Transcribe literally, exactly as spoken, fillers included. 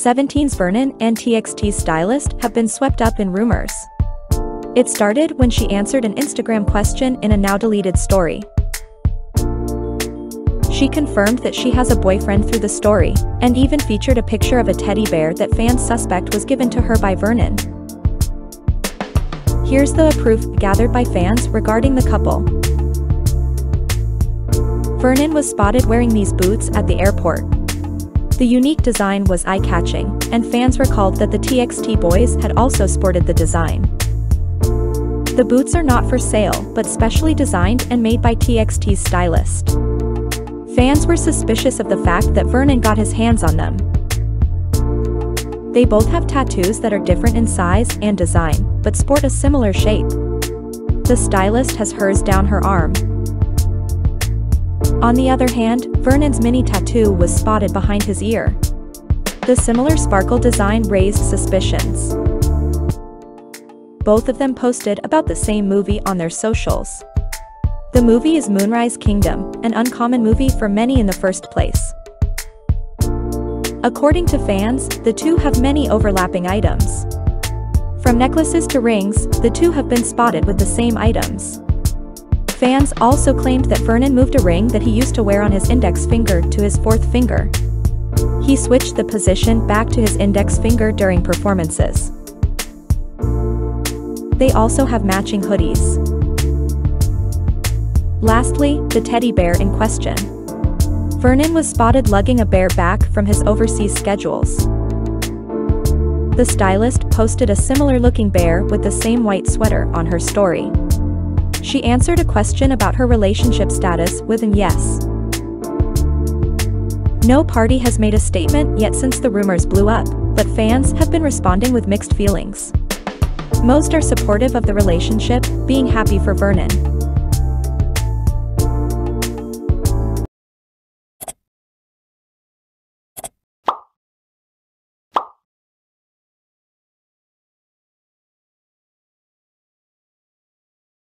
seventeen's Vernon and T X T's stylist have been swept up in rumors. It started when she answered an Instagram question in a now-deleted story. She confirmed that she has a boyfriend through the story, and even featured a picture of a teddy bear that fans suspect was given to her by Vernon. Here's the proof gathered by fans regarding the couple. Vernon was spotted wearing these boots at the airport. The unique design was eye-catching, and fans recalled that the T X T boys had also sported the design. The boots are not for sale, but specially designed and made by T X T's stylist. Fans were suspicious of the fact that Vernon got his hands on them. They both have tattoos that are different in size and design, but sport a similar shape. The stylist has hers down her arm. On the other hand, Vernon's mini tattoo was spotted behind his ear. The similar sparkle design raised suspicions. Both of them posted about the same movie on their socials. The movie is Moonrise Kingdom, an uncommon movie for many in the first place. According to fans, the two have many overlapping items. From necklaces to rings, the two have been spotted with the same items. Fans also claimed that Vernon moved a ring that he used to wear on his index finger to his fourth finger. He switched the position back to his index finger during performances. They also have matching hoodies. Lastly, the teddy bear in question. Vernon was spotted lugging a bear back from his overseas schedules. The stylist posted a similar-looking bear with the same white sweater on her story. She answered a question about her relationship status with an yes. No party has made a statement yet since the rumors blew up, but fans have been responding with mixed feelings. Most are supportive of the relationship, being happy for Vernon.